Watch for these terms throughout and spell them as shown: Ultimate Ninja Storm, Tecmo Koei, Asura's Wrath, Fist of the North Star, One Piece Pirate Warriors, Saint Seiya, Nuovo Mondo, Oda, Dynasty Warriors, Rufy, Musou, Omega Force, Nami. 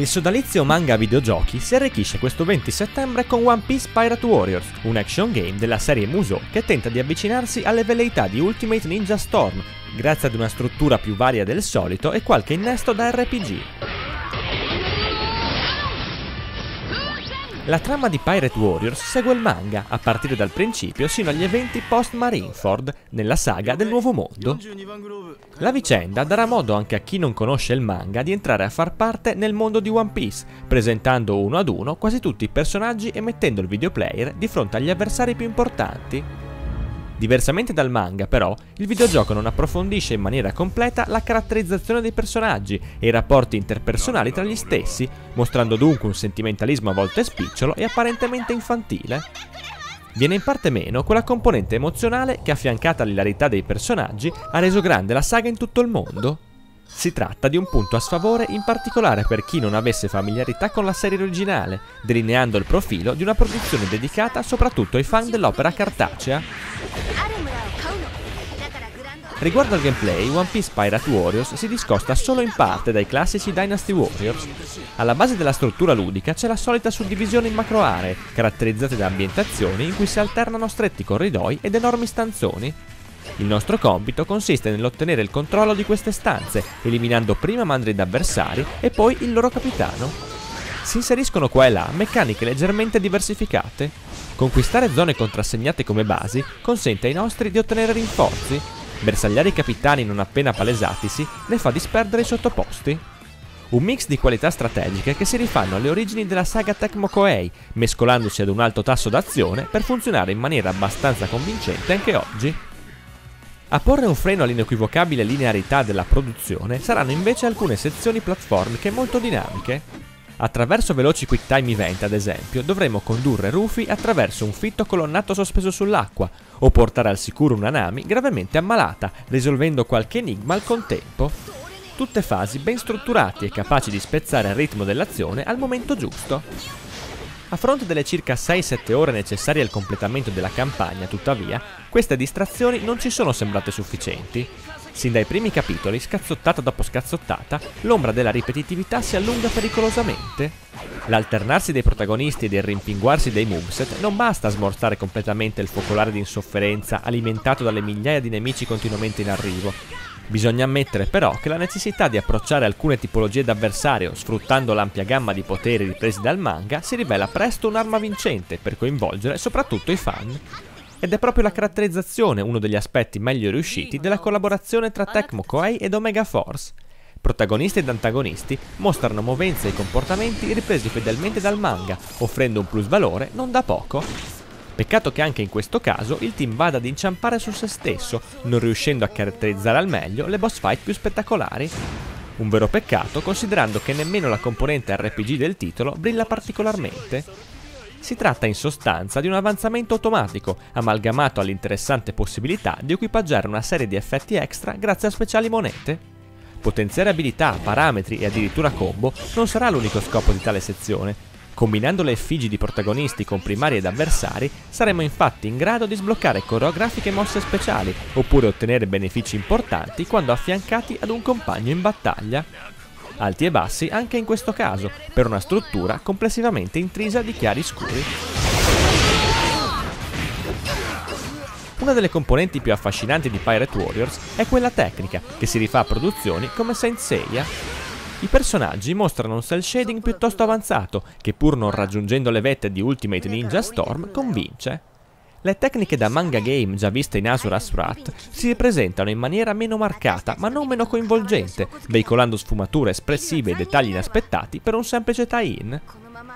Il sodalizio manga videogiochi si arricchisce questo 20 settembre con One Piece Pirate Warriors, un action game della serie Musou che tenta di avvicinarsi alle veleità di Ultimate Ninja Storm, grazie ad una struttura più varia del solito e qualche innesto da RPG. La trama di Pirate Warriors segue il manga, a partire dal principio sino agli eventi post-Marineford, nella saga del Nuovo Mondo. La vicenda darà modo anche a chi non conosce il manga di entrare a far parte nel mondo di One Piece, presentando uno ad uno quasi tutti i personaggi e mettendo il videoplayer di fronte agli avversari più importanti. Diversamente dal manga, però, il videogioco non approfondisce in maniera completa la caratterizzazione dei personaggi e i rapporti interpersonali tra gli stessi, mostrando dunque un sentimentalismo a volte spicciolo e apparentemente infantile. Viene in parte meno quella componente emozionale che, affiancata all'ilarità dei personaggi, ha reso grande la saga in tutto il mondo. Si tratta di un punto a sfavore in particolare per chi non avesse familiarità con la serie originale, delineando il profilo di una produzione dedicata soprattutto ai fan dell'opera cartacea. Riguardo al gameplay, One Piece Pirate Warriors si discosta solo in parte dai classici Dynasty Warriors. Alla base della struttura ludica c'è la solita suddivisione in macro aree, caratterizzate da ambientazioni in cui si alternano stretti corridoi ed enormi stanzoni. Il nostro compito consiste nell'ottenere il controllo di queste stanze, eliminando prima mandri d'avversari e poi il loro capitano. Si inseriscono qua e là meccaniche leggermente diversificate. Conquistare zone contrassegnate come basi consente ai nostri di ottenere rinforzi. Bersagliare i capitani non appena palesatisi ne fa disperdere i sottoposti. Un mix di qualità strategiche che si rifanno alle origini della saga Tecmo Koei, mescolandosi ad un alto tasso d'azione per funzionare in maniera abbastanza convincente anche oggi. A porre un freno all'inequivocabile linearità della produzione saranno invece alcune sezioni platformiche molto dinamiche. Attraverso veloci quick time event, ad esempio, dovremo condurre Rufy attraverso un fitto colonnato sospeso sull'acqua o portare al sicuro una Nami gravemente ammalata, risolvendo qualche enigma al contempo. Tutte fasi ben strutturate e capaci di spezzare il ritmo dell'azione al momento giusto. A fronte delle circa 6-7 ore necessarie al completamento della campagna, tuttavia, queste distrazioni non ci sono sembrate sufficienti. Sin dai primi capitoli, scazzottata dopo scazzottata, l'ombra della ripetitività si allunga pericolosamente. L'alternarsi dei protagonisti ed il rimpinguarsi dei moveset non basta a smorzare completamente il focolare di insofferenza alimentato dalle migliaia di nemici continuamente in arrivo. Bisogna ammettere però che la necessità di approcciare alcune tipologie d'avversario sfruttando l'ampia gamma di poteri ripresi dal manga si rivela presto un'arma vincente per coinvolgere soprattutto i fan. Ed è proprio la caratterizzazione uno degli aspetti meglio riusciti della collaborazione tra Tecmo Koei ed Omega Force. Protagonisti ed antagonisti mostrano movenze e comportamenti ripresi fedelmente dal manga, offrendo un plusvalore non da poco. Peccato che anche in questo caso il team vada ad inciampare su se stesso, non riuscendo a caratterizzare al meglio le boss fight più spettacolari. Un vero peccato, considerando che nemmeno la componente RPG del titolo brilla particolarmente. Si tratta in sostanza di un avanzamento automatico, amalgamato all'interessante possibilità di equipaggiare una serie di effetti extra grazie a speciali monete. Potenziare abilità, parametri e addirittura combo non sarà l'unico scopo di tale sezione. Combinando le effigi di protagonisti con primari ed avversari, saremo infatti in grado di sbloccare coreografiche mosse speciali, oppure ottenere benefici importanti quando affiancati ad un compagno in battaglia. Alti e bassi anche in questo caso, per una struttura complessivamente intrisa di chiari scuri. Una delle componenti più affascinanti di Pirate Warriors è quella tecnica, che si rifà a produzioni come Saint Seiya. I personaggi mostrano un cel shading piuttosto avanzato, che pur non raggiungendo le vette di Ultimate Ninja Storm, convince. Le tecniche da manga game già viste in Asura's Wrath si ripresentano in maniera meno marcata, ma non meno coinvolgente, veicolando sfumature espressive e dettagli inaspettati per un semplice tie-in.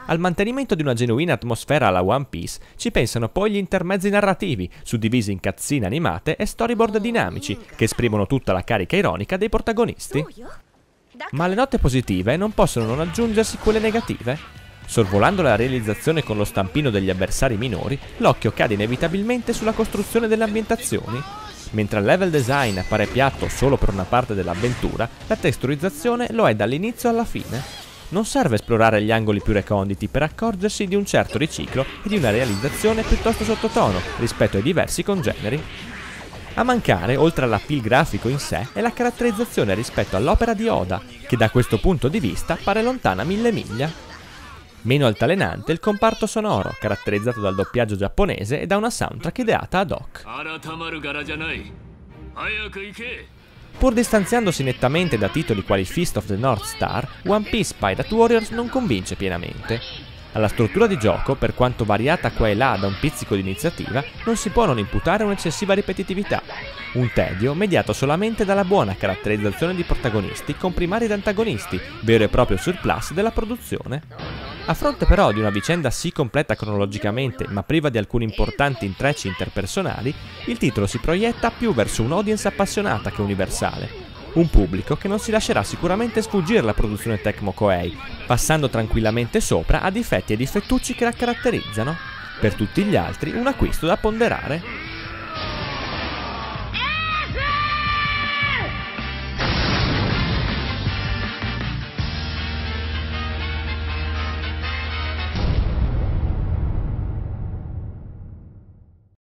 Al mantenimento di una genuina atmosfera alla One Piece ci pensano poi gli intermezzi narrativi, suddivisi in cutscene animate e storyboard dinamici, che esprimono tutta la carica ironica dei protagonisti. Ma alle note positive non possono non aggiungersi quelle negative. Sorvolando la realizzazione con lo stampino degli avversari minori, l'occhio cade inevitabilmente sulla costruzione delle ambientazioni. Mentre il level design appare piatto solo per una parte dell'avventura, la texturizzazione lo è dall'inizio alla fine. Non serve esplorare gli angoli più reconditi per accorgersi di un certo riciclo e di una realizzazione piuttosto sottotono rispetto ai diversi congeneri. A mancare, oltre all'appeal grafico in sé, è la caratterizzazione rispetto all'opera di Oda, che da questo punto di vista pare lontana 1000 miglia. Meno altalenante il comparto sonoro, caratterizzato dal doppiaggio giapponese e da una soundtrack ideata ad hoc. Pur distanziandosi nettamente da titoli quali Fist of the North Star, One Piece Pirate Warriors non convince pienamente. Alla struttura di gioco, per quanto variata qua e là da un pizzico di iniziativa, non si può non imputare un'eccessiva ripetitività, un tedio mediato solamente dalla buona caratterizzazione di protagonisti con primari ed antagonisti, vero e proprio surplus della produzione. A fronte però di una vicenda sì completa cronologicamente, ma priva di alcuni importanti intrecci interpersonali, il titolo si proietta più verso un'audience appassionata che universale. Un pubblico che non si lascerà sicuramente sfuggire alla produzione Tecmo Koei, passando tranquillamente sopra a difetti e difettucci che la caratterizzano. Per tutti gli altri un acquisto da ponderare.